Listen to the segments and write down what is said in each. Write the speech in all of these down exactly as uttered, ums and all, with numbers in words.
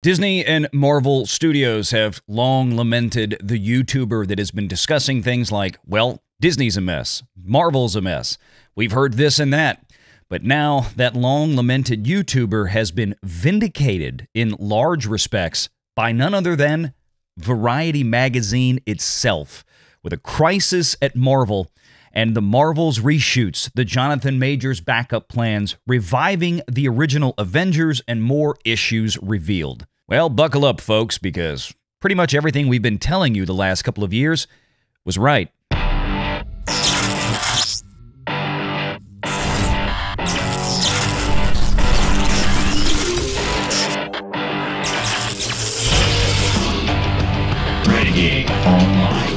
Disney and Marvel Studios have long lamented the YouTuber that has been discussing things like, well, Disney's a mess, Marvel's a mess, we've heard this and that. But now that long lamented YouTuber has been vindicated in large respects by none other than Variety Magazine itself, with a crisis at Marvel and the Marvels reshoots, the Jonathan Majors backup plans, reviving the original Avengers, and more issues revealed. Well, buckle up, folks, because pretty much everything we've been telling you the last couple of years was right. Renegade Online.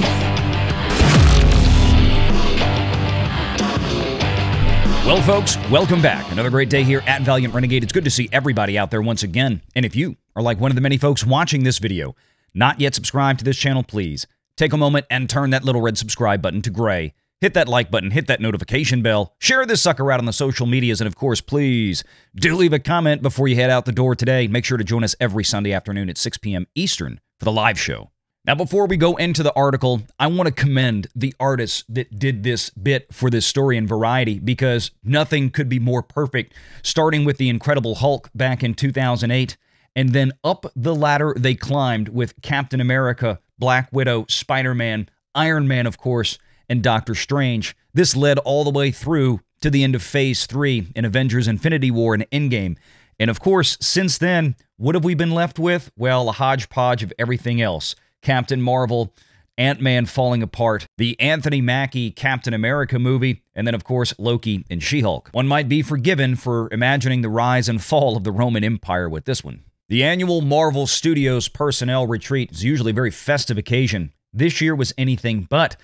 Well, folks, welcome back. Another great day here at Valiant Renegade. It's good to see everybody out there once again. And if you are like one of the many folks watching this video, not yet subscribed to this channel, please take a moment and turn that little red subscribe button to gray. Hit that like button, hit that notification bell, share this sucker out on the social medias, and of course, please do leave a comment before you head out the door today. Make sure to join us every Sunday afternoon at six p m Eastern for the live show. Now, before we go into the article, I want to commend the artists that did this bit for this story in Variety, because nothing could be more perfect, starting with the Incredible Hulk back in two thousand eight, and then up the ladder they climbed with Captain America, Black Widow, Spider-Man, Iron Man, of course, and Doctor Strange. This led all the way through to the end of Phase three in Avengers Infinity War and Endgame. And of course, since then, what have we been left with? Well, a hodgepodge of everything else. Captain Marvel, Ant-Man falling apart, the Anthony Mackie Captain America movie, and then, of course, Loki and She-Hulk. One might be forgiven for imagining the rise and fall of the Roman Empire with this one. The annual Marvel Studios personnel retreat is usually a very festive occasion. This year was anything but.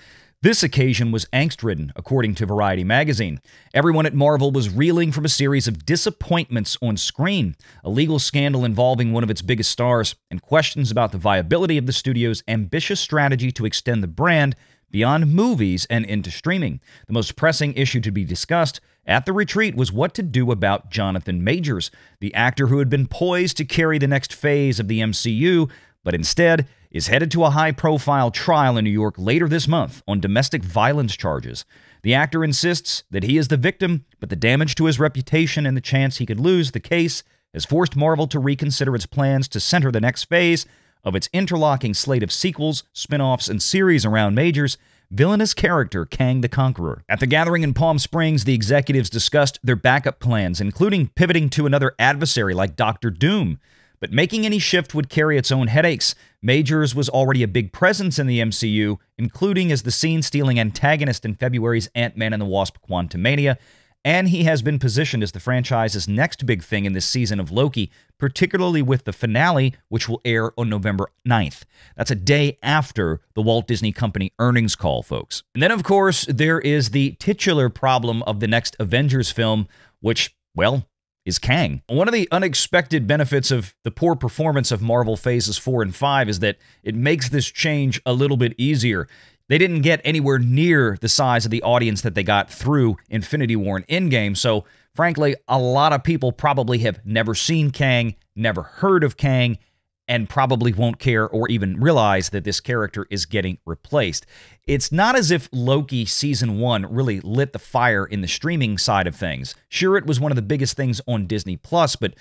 This occasion was angst-ridden, according to Variety Magazine. Everyone at Marvel was reeling from a series of disappointments on screen, a legal scandal involving one of its biggest stars, and questions about the viability of the studio's ambitious strategy to extend the brand beyond movies and into streaming. The most pressing issue to be discussed at the retreat was what to do about Jonathan Majors, the actor who had been poised to carry the next phase of the M C U, but instead is headed to a high-profile trial in New York later this month on domestic violence charges. The actor insists that he is the victim, but the damage to his reputation and the chance he could lose the case has forced Marvel to reconsider its plans to center the next phase of its interlocking slate of sequels, spin-offs, and series around Majors' villainous character, Kang the Conqueror. At the gathering in Palm Springs, the executives discussed their backup plans, including pivoting to another adversary like Doctor Doom. But making any shift would carry its own headaches. Majors was already a big presence in the M C U, including as the scene-stealing antagonist in February's Ant-Man and the Wasp: Quantumania, and he has been positioned as the franchise's next big thing in this season of Loki, particularly with the finale, which will air on November ninth. That's a day after the Walt Disney Company earnings call, folks. And then, of course, there is the titular problem of the next Avengers film, which, well, is Kang. One of the unexpected benefits of the poor performance of Marvel Phases four and five is that it makes this change a little bit easier. They didn't get anywhere near the size of the audience that they got through Infinity War and Endgame, so frankly, a lot of people probably have never seen Kang, never heard of Kang, and probably won't care or even realize that this character is getting replaced. It's not as if Loki Season one really lit the fire in the streaming side of things. Sure, it was one of the biggest things on Disney+, but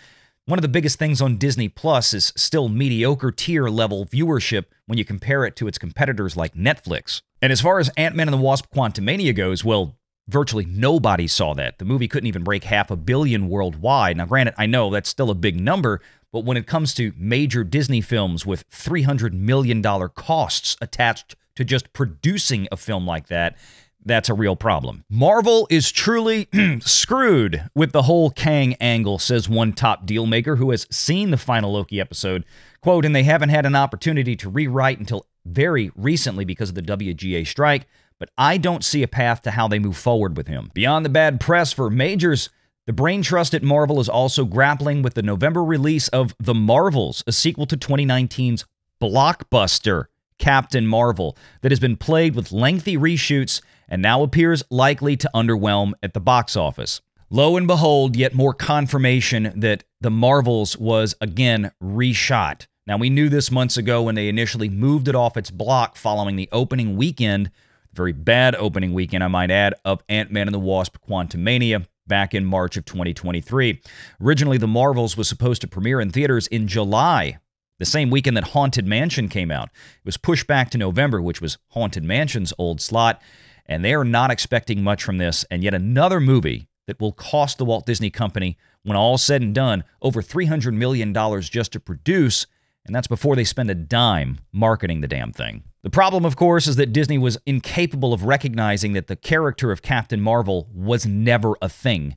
one of the biggest things on Disney+ is still mediocre tier level viewership when you compare it to its competitors like Netflix. And as far as Ant-Man and the Wasp: Quantumania goes, well, virtually nobody saw that. The movie couldn't even break half a billion worldwide. Now, granted, I know that's still a big number, but when it comes to major Disney films with three hundred million dollar costs attached to just producing a film like that, that's a real problem. Marvel is truly screwed with the whole Kang angle, says one top dealmaker who has seen the final Loki episode. Quote, and they haven't had an opportunity to rewrite until very recently because of the W G A strike, but I don't see a path to how they move forward with him. Beyond the bad press for Majors, the brain trust at Marvel is also grappling with the November release of The Marvels, a sequel to twenty nineteen's blockbuster Captain Marvel that has been plagued with lengthy reshoots and now appears likely to underwhelm at the box office. Lo and behold, yet more confirmation that The Marvels was again reshot. Now, we knew this months ago when they initially moved it off its block following the opening weekend, very bad opening weekend, I might add, of Ant-Man and the Wasp: Quantumania back in March of twenty twenty-three. Originally, The Marvels was supposed to premiere in theaters in July, the same weekend that Haunted Mansion came out. It was pushed back to November, which was Haunted Mansion's old slot, and they are not expecting much from this, and yet another movie that will cost the Walt Disney Company, when all said and done, over three hundred million dollars just to produce, and that's before they spend a dime marketing the damn thing. The problem, of course, is that Disney was incapable of recognizing that the character of Captain Marvel was never a thing.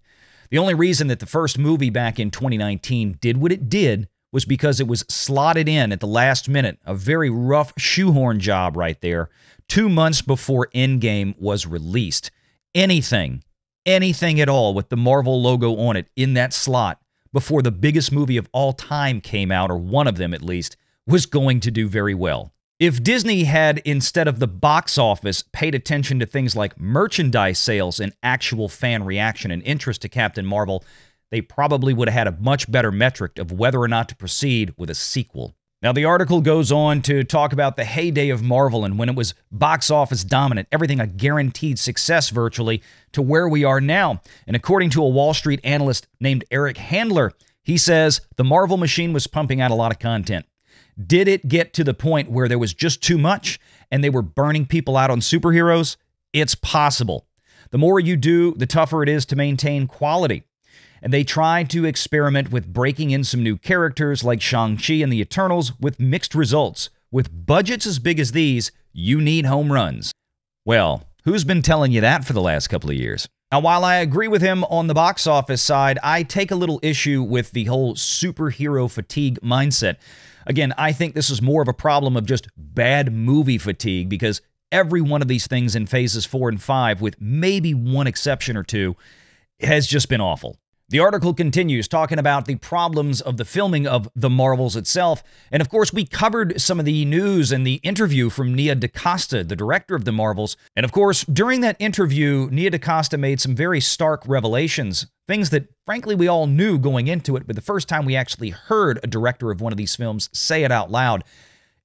The only reason that the first movie back in twenty nineteen did what it did was because it was slotted in at the last minute, a very rough shoehorn job right there, two months before Endgame was released. Anything, anything at all with the Marvel logo on it in that slot before the biggest movie of all time came out, or one of them at least, was going to do very well. If Disney had, instead of the box office, paid attention to things like merchandise sales and actual fan reaction and interest to Captain Marvel, they probably would have had a much better metric of whether or not to proceed with a sequel. Now, the article goes on to talk about the heyday of Marvel and when it was box office dominant, everything a guaranteed success virtually, to where we are now. And according to a Wall Street analyst named Eric Handler, he says, the Marvel machine was pumping out a lot of content. Did it get to the point where there was just too much and they were burning people out on superheroes? It's possible. The more you do, the tougher it is to maintain quality. And they tried to experiment with breaking in some new characters like Shang-Chi and the Eternals with mixed results. With budgets as big as these, you need home runs. Well, who's been telling you that for the last couple of years? Now, while I agree with him on the box office side, I take a little issue with the whole superhero fatigue mindset. Again, I think this is more of a problem of just bad movie fatigue, because every one of these things in phases four and five, with maybe one exception or two, has just been awful. The article continues talking about the problems of the filming of The Marvels itself. And of course, we covered some of the news and the interview from Nia DaCosta, the director of The Marvels. And of course, during that interview, Nia DaCosta made some very stark revelations, things that frankly we all knew going into it, but the first time we actually heard a director of one of these films say it out loud,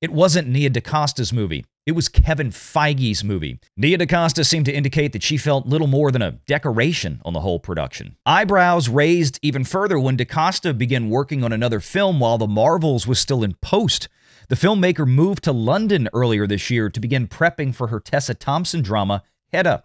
it wasn't Nia DaCosta's movie. It was Kevin Feige's movie. Nia DaCosta seemed to indicate that she felt little more than a decoration on the whole production. Eyebrows raised even further when DaCosta began working on another film while The Marvels was still in post. The filmmaker moved to London earlier this year to begin prepping for her Tessa Thompson drama, Hedda.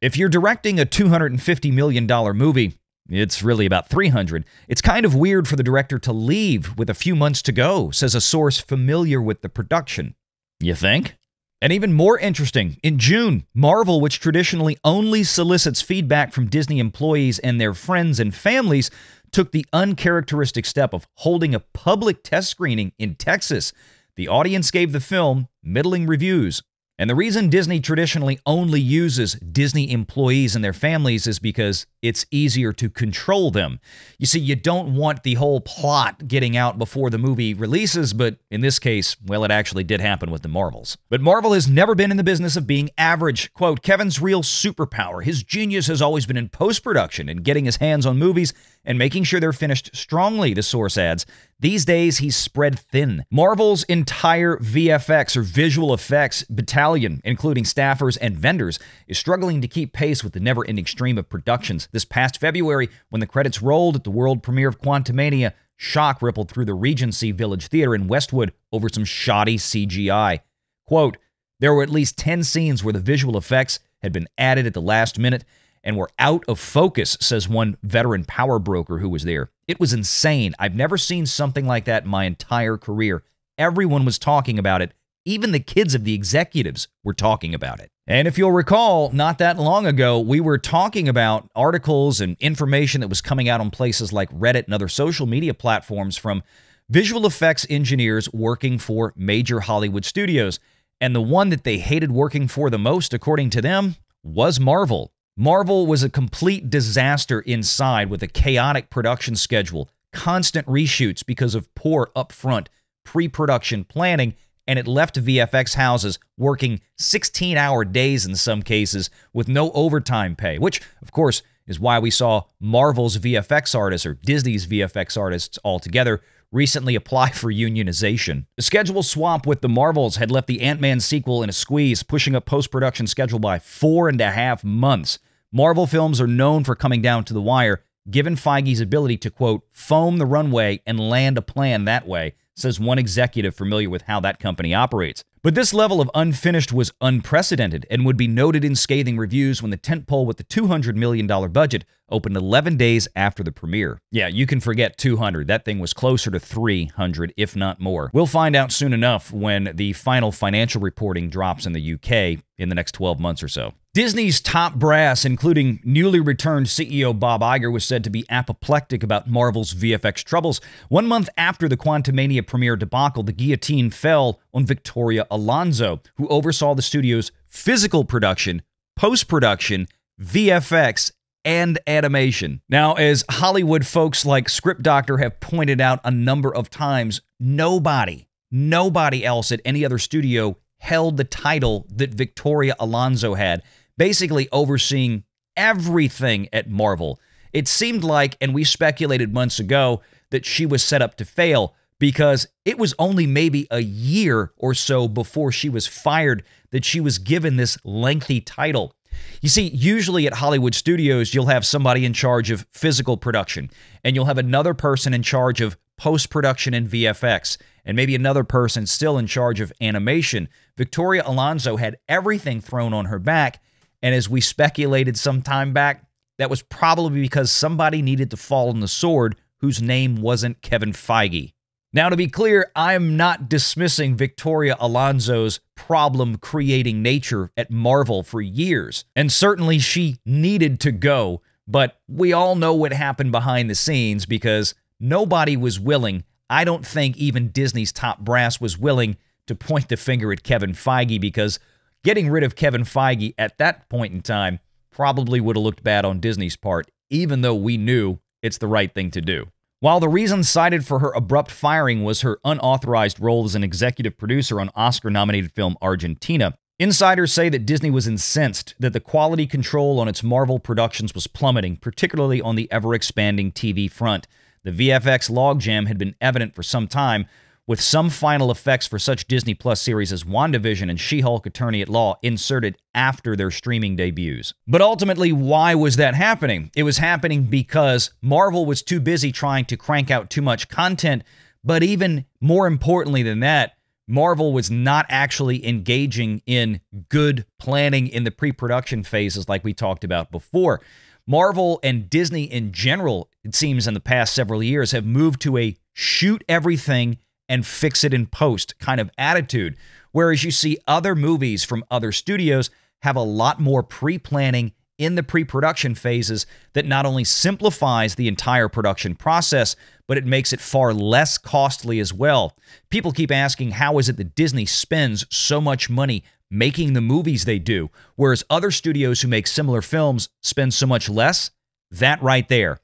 If you're directing a two hundred fifty million dollar movie, it's really about three hundred. It's kind of weird for the director to leave with a few months to go, says a source familiar with the production. You think? And even more interesting, in June, Marvel, which traditionally only solicits feedback from Disney employees and their friends and families, took the uncharacteristic step of holding a public test screening in Texas. The audience gave the film middling reviews. And the reason Disney traditionally only uses Disney employees and their families is because it's easier to control them. You see, you don't want the whole plot getting out before the movie releases, but in this case, well, it actually did happen with The Marvels. But Marvel has never been in the business of being average. Quote, Kevin's real superpower, his genius has always been in post-production and getting his hands on movies and making sure they're finished strongly, the source adds. These days, he's spread thin. Marvel's entire V F X, or visual effects, battalion, including staffers and vendors, is struggling to keep pace with the never-ending stream of productions. This past February, when the credits rolled at the world premiere of Quantumania, shock rippled through the Regency Village Theater in Westwood over some shoddy C G I. Quote, there were at least ten scenes where the visual effects had been added at the last minute and were out of focus, says one veteran power broker who was there. It was insane. I've never seen something like that in my entire career. Everyone was talking about it. Even the kids of the executives were talking about it. And if you'll recall, not that long ago, we were talking about articles and information that was coming out on places like Reddit and other social media platforms from visual effects engineers working for major Hollywood studios. And the one that they hated working for the most, according to them, was Marvel. Marvel was a complete disaster inside, with a chaotic production schedule, constant reshoots because of poor upfront pre-production planning, and it left V F X houses working sixteen-hour days in some cases with no overtime pay, which, of course, is why we saw Marvel's V F X artists, or Disney's V F X artists altogether, recently apply for unionization. The schedule swamp with the Marvels had left the Ant-Man sequel in a squeeze, pushing up post-production schedule by four and a half months. Marvel films are known for coming down to the wire, given Feige's ability to, quote, foam the runway and land a plan that way, says one executive familiar with how that company operates. But this level of unfinished was unprecedented and would be noted in scathing reviews when the tentpole with the two hundred million dollar budget opened eleven days after the premiere. Yeah, you can forget two hundred. That thing was closer to three hundred, if not more. We'll find out soon enough when the final financial reporting drops in the U K in the next twelve months or so. Disney's top brass, including newly returned C E O Bob Iger, was said to be apoplectic about Marvel's V F X troubles. One month after the Quantumania premiere debacle, the guillotine fell on Victoria Alonso, who oversaw the studio's physical production, post-production, V F X, and animation. Now, as Hollywood folks like Script Doctor have pointed out a number of times, nobody, nobody else at any other studio held the title that Victoria Alonso had, basically overseeing everything at Marvel. It seemed like, and we speculated months ago, that she was set up to fail, because it was only maybe a year or so before she was fired that she was given this lengthy title. You see, usually at Hollywood studios, you'll have somebody in charge of physical production, and you'll have another person in charge of post-production and V F X, and maybe another person still in charge of animation. Victoria Alonso had everything thrown on her back, and as we speculated some time back, that was probably because somebody needed to fall on the sword whose name wasn't Kevin Feige. Now, to be clear, I am not dismissing Victoria Alonso's problem-creating nature at Marvel for years, and certainly she needed to go, but we all know what happened behind the scenes because nobody was willing, I don't think even Disney's top brass was willing, to point the finger at Kevin Feige, because getting rid of Kevin Feige at that point in time probably would have looked bad on Disney's part, even though we knew it's the right thing to do. While the reason cited for her abrupt firing was her unauthorized role as an executive producer on Oscar-nominated film Argentina, insiders say that Disney was incensed that the quality control on its Marvel productions was plummeting, particularly on the ever-expanding T V front. The V F X logjam had been evident for some time, with some final effects for such Disney Plus series as WandaVision and She-Hulk Attorney at Law inserted after their streaming debuts. But ultimately, why was that happening? It was happening because Marvel was too busy trying to crank out too much content, but even more importantly than that, Marvel was not actually engaging in good planning in the pre-production phases like we talked about before. Marvel and Disney in general, it seems in the past several years, have moved to a shoot everything and fix it in post kind of attitude, whereas you see other movies from other studios have a lot more pre-planning in the pre-production phases that not only simplifies the entire production process, but it makes it far less costly as well. People keep asking, how is it that Disney spends so much money making the movies they do, whereas other studios who make similar films spend so much less? That right there.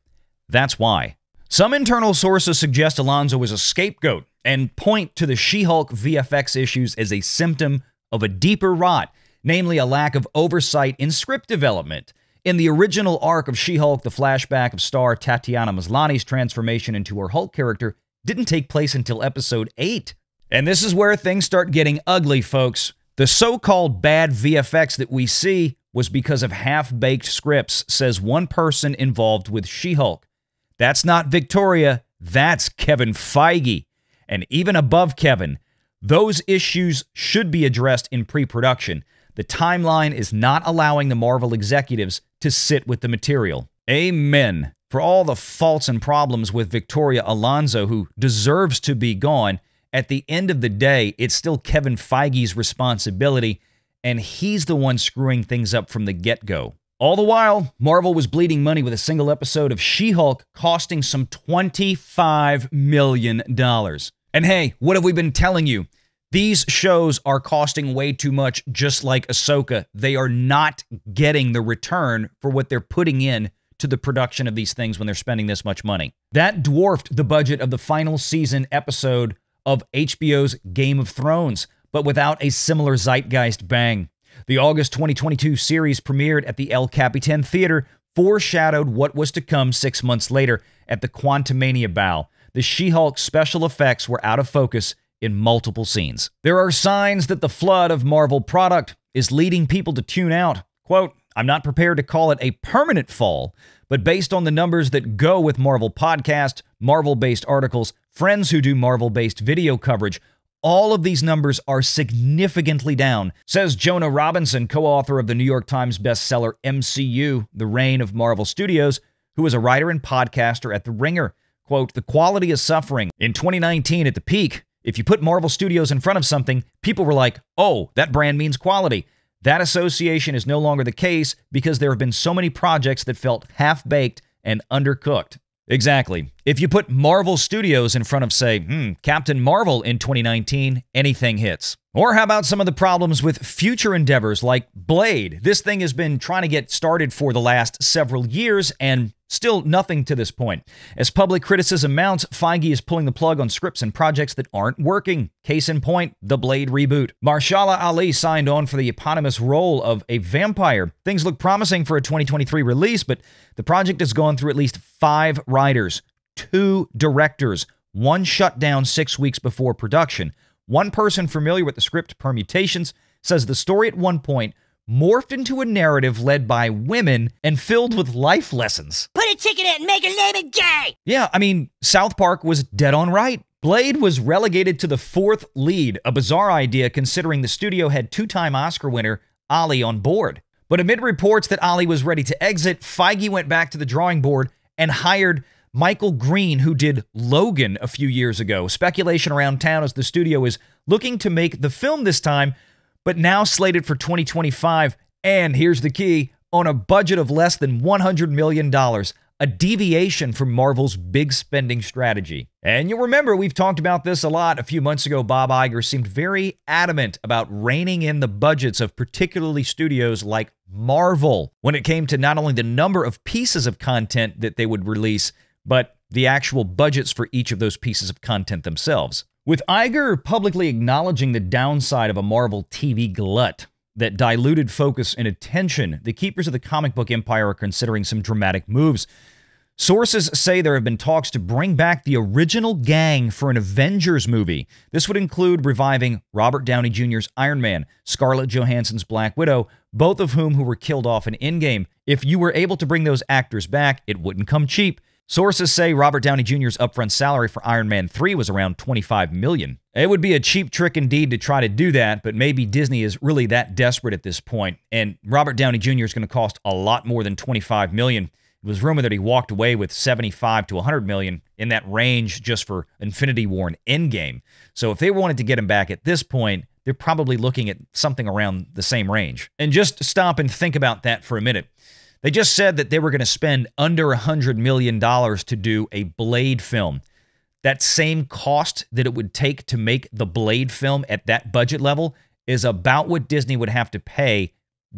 That's why. Some internal sources suggest Alonso was a scapegoat and point to the She-Hulk V F X issues as a symptom of a deeper rot, namely a lack of oversight in script development. In the original arc of She-Hulk, the flashback of star Tatiana Maslany's transformation into her Hulk character didn't take place until episode eight. And this is where things start getting ugly, folks. The so-called bad V F X that we see was because of half-baked scripts, says one person involved with She-Hulk. That's not Victoria, that's Kevin Feige. And even above Kevin, those issues should be addressed in pre-production. The timeline is not allowing the Marvel executives to sit with the material. Amen. For all the faults and problems with Victoria Alonso, who deserves to be gone, at the end of the day, it's still Kevin Feige's responsibility, and he's the one screwing things up from the get-go. All the while, Marvel was bleeding money with a single episode of She-Hulk costing some twenty-five million dollars. And hey, what have we been telling you? These shows are costing way too much, just like Ahsoka. They are not getting the return for what they're putting in to the production of these things when they're spending this much money. That dwarfed the budget of the final season episode of H B O's Game of Thrones, but without a similar zeitgeist bang. The August twenty twenty-two series premiered at the El Capitan Theater, foreshadowed what was to come six months later at the Quantumania Ball. The She-Hulk special effects were out of focus in multiple scenes. There are signs that the flood of Marvel product is leading people to tune out. Quote, I'm not prepared to call it a permanent fall, but based on the numbers that go with Marvel podcasts, Marvel-based articles, friends who do Marvel-based video coverage, all of these numbers are significantly down, says Jonah Robinson, co-author of the New York Times bestseller M C U, The Reign of Marvel Studios, who is a writer and podcaster at The Ringer. Quote, the quality is suffering. In twenty nineteen, at the peak, if you put Marvel Studios in front of something, people were like, oh, that brand means quality. That association is no longer the case because there have been so many projects that felt half-baked and undercooked. Exactly. If you put Marvel Studios in front of, say, hmm, Captain Marvel in twenty nineteen, anything hits. Or how about some of the problems with future endeavors like Blade? This thing has been trying to get started for the last several years and still nothing to this point. As public criticism mounts, Feige is pulling the plug on scripts and projects that aren't working. Case in point, the Blade reboot. Marshalla Ali signed on for the eponymous role of a vampire. Things look promising for a twenty twenty-three release, but the project has gone through at least five writers, two directors, one shut down six weeks before production. One person familiar with the script permutations says the story at one point morphed into a narrative led by women and filled with life lessons. Put a chicken in, make her name it gay! Yeah, I mean, South Park was dead on right. Blade was relegated to the fourth lead, a bizarre idea considering the studio had two-time Oscar winner Ali on board. But amid reports that Ali was ready to exit, Feige went back to the drawing board and hired Michael Green, who did Logan a few years ago. Speculation around town as the studio is looking to make the film this time, but now slated for twenty twenty-five, and here's the key, on a budget of less than one hundred million dollars, a deviation from Marvel's big spending strategy. And you'll remember, we've talked about this a lot. A few months ago, Bob Iger seemed very adamant about reining in the budgets of particularly studios like Marvel when it came to not only the number of pieces of content that they would release, but the actual budgets for each of those pieces of content themselves. With Iger publicly acknowledging the downside of a Marvel T V glut that diluted focus and attention, the keepers of the comic book empire are considering some dramatic moves. Sources say there have been talks to bring back the original gang for an Avengers movie. This would include reviving Robert Downey Junior's Iron Man, Scarlett Johansson's Black Widow, both of whom who were killed off in Endgame. If you were able to bring those actors back, it wouldn't come cheap. Sources say Robert Downey Junior's upfront salary for Iron Man three was around twenty-five million dollars. It would be a cheap trick indeed to try to do that, but maybe Disney is really that desperate at this point, and Robert Downey Junior is going to cost a lot more than twenty-five million dollars. It was rumored that he walked away with seventy-five to one hundred million dollars in that range just for Infinity War and Endgame. So if they wanted to get him back at this point, they're probably looking at something around the same range. And just stop and think about that for a minute. They just said that they were going to spend under one hundred million dollars to do a Blade film. That same cost that it would take to make the Blade film at that budget level is about what Disney would have to pay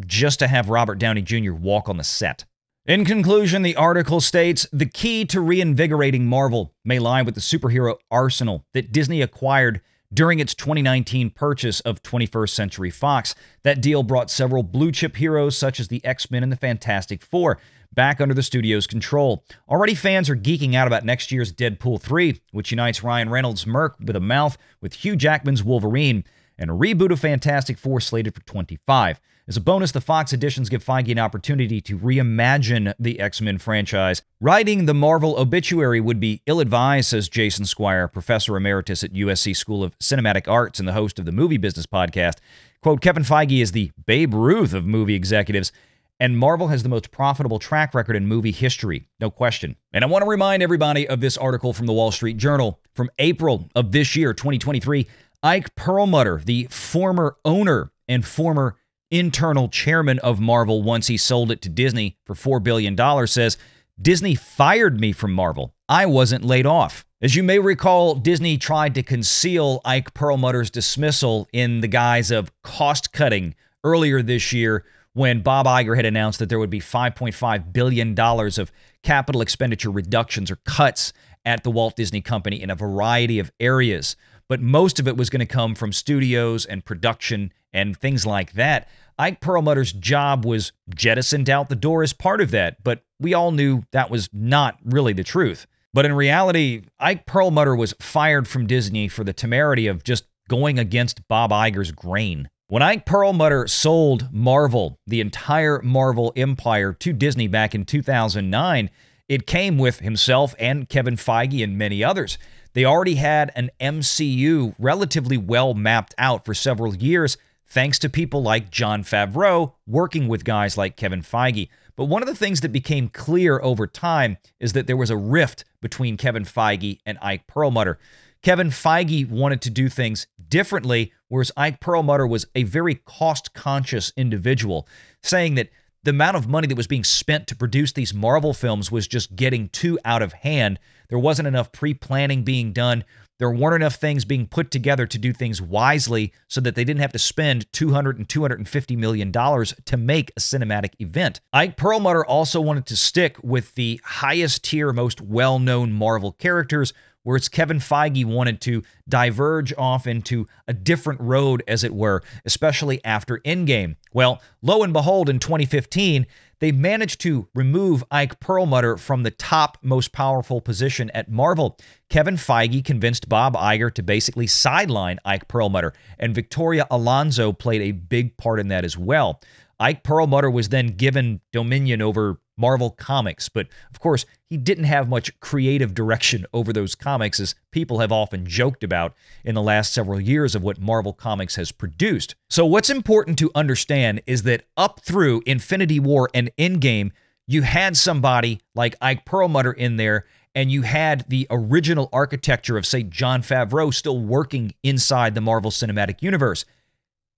just to have Robert Downey Junior walk on the set. In conclusion, the article states, the key to reinvigorating Marvel may lie with the superhero arsenal that Disney acquired during its twenty nineteen purchase of twenty-first Century Fox. That deal brought several blue-chip heroes such as the X-Men and the Fantastic Four back under the studio's control. Already fans are geeking out about next year's Deadpool three, which unites Ryan Reynolds' Merc with a mouth with Hugh Jackman's Wolverine, and a reboot of Fantastic Four slated for twenty-five. As a bonus, the Fox editions give Feige an opportunity to reimagine the X-Men franchise. Writing the Marvel obituary would be ill-advised, says Jason Squire, professor emeritus at U S C School of Cinematic Arts and the host of the Movie Business Podcast. Quote, Kevin Feige is the Babe Ruth of movie executives, and Marvel has the most profitable track record in movie history, no question. And I want to remind everybody of this article from the Wall Street Journal from April of this year, twenty twenty-three. Ike Perlmutter, the former owner and former internal chairman of Marvel once he sold it to Disney for four billion dollars, says, Disney fired me from Marvel. I wasn't laid off. As you may recall, Disney tried to conceal Ike Perlmutter's dismissal in the guise of cost-cutting earlier this year when Bob Iger had announced that there would be five point five billion dollars of capital expenditure reductions or cuts at the Walt Disney Company in a variety of areas. but most of it was going to come from studios and production and things like that. Ike Perlmutter's job was jettisoned out the door as part of that, but we all knew that was not really the truth. But in reality, Ike Perlmutter was fired from Disney for the temerity of just going against Bob Iger's grain. When Ike Perlmutter sold Marvel, the entire Marvel empire, to Disney back in two thousand nine, it came with himself and Kevin Feige and many others. They already had an M C U relatively well mapped out for several years, thanks to people like Jon Favreau working with guys like Kevin Feige. But one of the things that became clear over time is that there was a rift between Kevin Feige and Ike Perlmutter. Kevin Feige wanted to do things differently, whereas Ike Perlmutter was a very cost-conscious individual, saying that the amount of money that was being spent to produce these Marvel films was just getting too out of hand. There wasn't enough pre-planning being done. There weren't enough things being put together to do things wisely so that they didn't have to spend two hundred and two hundred fifty million dollars to make a cinematic event. Ike Perlmutter also wanted to stick with the highest tier, most well-known Marvel characters, whereas Kevin Feige wanted to diverge off into a different road, as it were, especially after Endgame. Well, lo and behold, in twenty fifteen, they managed to remove Ike Perlmutter from the top most powerful position at Marvel. Kevin Feige convinced Bob Iger to basically sideline Ike Perlmutter, and Victoria Alonso played a big part in that as well. Ike Perlmutter was then given dominion over Marvel Comics, but of course, he didn't have much creative direction over those comics, as people have often joked about in the last several years of what Marvel Comics has produced. So what's important to understand is that up through Infinity War and Endgame, you had somebody like Ike Perlmutter in there, and you had the original architecture of, say, Jon Favreau still working inside the Marvel Cinematic Universe.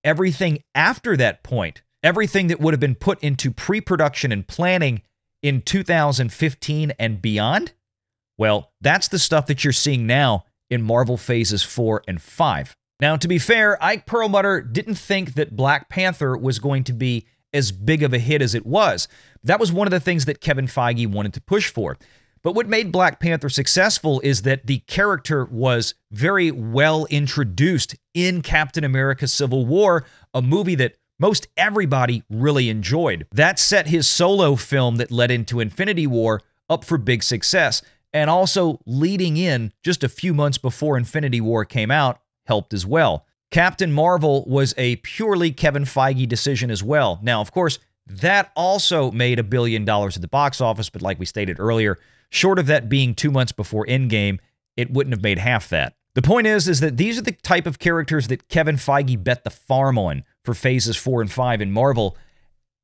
Everything after that point, everything that would have been put into pre-production and planning in two thousand fifteen and beyond, well, that's the stuff that you're seeing now in Marvel Phases four and five. Now, to be fair, Ike Perlmutter didn't think that Black Panther was going to be as big of a hit as it was. That was one of the things that Kevin Feige wanted to push for. But what made Black Panther successful is that the character was very well introduced in Captain America: Civil War, a movie that most everybody really enjoyed. That set his solo film that led into Infinity War up for big success, and also leading in just a few months before Infinity War came out helped as well. Captain Marvel was a purely Kevin Feige decision as well. Now, of course, that also made a billion dollars at the box office, but like we stated earlier, short of that being two months before Endgame, it wouldn't have made half that. The point is, is that these are the type of characters that Kevin Feige bet the farm on for Phases four and five in Marvel,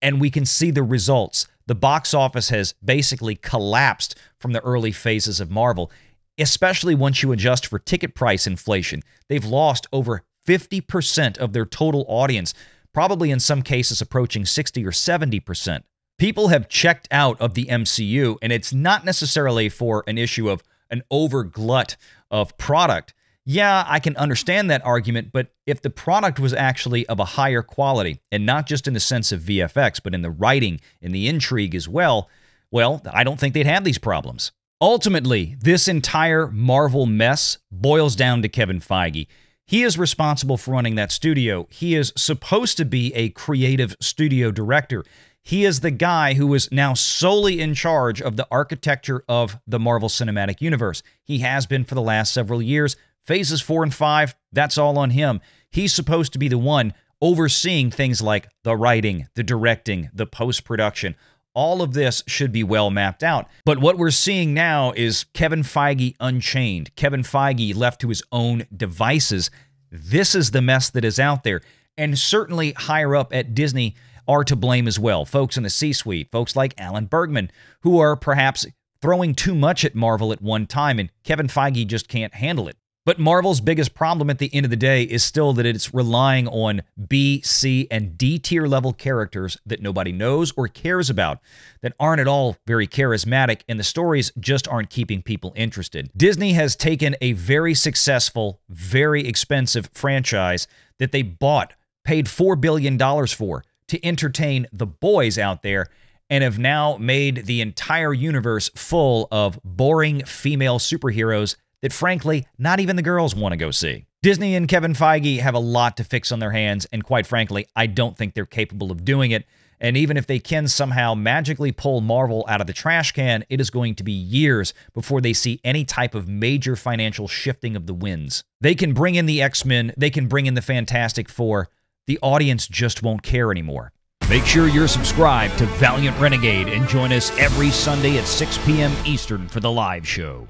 and we can see the results. The box office has basically collapsed from the early phases of Marvel, especially once you adjust for ticket price inflation. They've lost over fifty percent of their total audience, probably in some cases approaching sixty or seventy percent. People have checked out of the M C U, and it's not necessarily for an issue of an overglut of product. Yeah, I can understand that argument, but if the product was actually of a higher quality, and not just in the sense of V F X, but in the writing, in the intrigue as well, well, I don't think they'd have these problems. Ultimately, this entire Marvel mess boils down to Kevin Feige. He is responsible for running that studio. He is supposed to be a creative studio director. He is the guy who is now solely in charge of the architecture of the Marvel Cinematic Universe. He has been for the last several years. Phases four and five, that's all on him. He's supposed to be the one overseeing things like the writing, the directing, the post-production. All of this should be well mapped out. But what we're seeing now is Kevin Feige unchained, Kevin Feige left to his own devices. This is the mess that is out there. And certainly higher up at Disney are to blame as well. Folks in the C-suite, folks like Alan Bergman, who are perhaps throwing too much at Marvel at one time, and Kevin Feige just can't handle it. But Marvel's biggest problem at the end of the day is still that it's relying on B, C, and D tier level characters that nobody knows or cares about, that aren't at all very charismatic, and the stories just aren't keeping people interested. Disney has taken a very successful, very expensive franchise that they bought, paid four billion dollars for, to entertain the boys out there, and have now made the entire universe full of boring female superheroes that, frankly, not even the girls want to go see. Disney and Kevin Feige have a lot to fix on their hands, and quite frankly, I don't think they're capable of doing it. And even if they can somehow magically pull Marvel out of the trash can, it is going to be years before they see any type of major financial shifting of the winds. They can bring in the X-Men, they can bring in the Fantastic Four, the audience just won't care anymore. Make sure you're subscribed to Valiant Renegade and join us every Sunday at six p m Eastern for the live show.